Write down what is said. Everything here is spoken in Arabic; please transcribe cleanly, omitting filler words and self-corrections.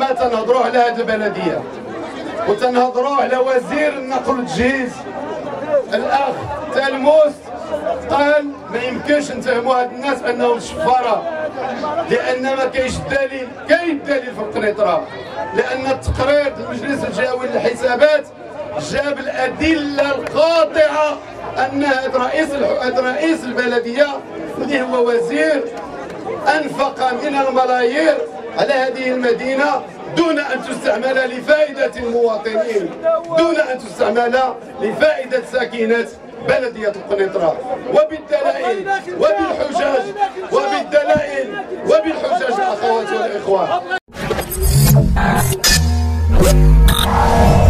ما تنهضروه على هذه البلديه وتنهضروه على وزير النقل والتجهيز الاخ تلموس قال ما يمكنش نتهموا هاد الناس بانهم شفاره، لان ما كاينش دليل، كاين دليل في القنيطره، لان التقرير المجلس الجهوي للحسابات جاب الادله القاطعه ان هاد رئيس البلديه اللي هو وزير انفق من الملايير على هذه المدينه دون ان تستعمل لفائده المواطنين، دون ان تستعمل لفائده ساكنه بلدية القنيطرة. وبالدلائل أخواتي والإخوان.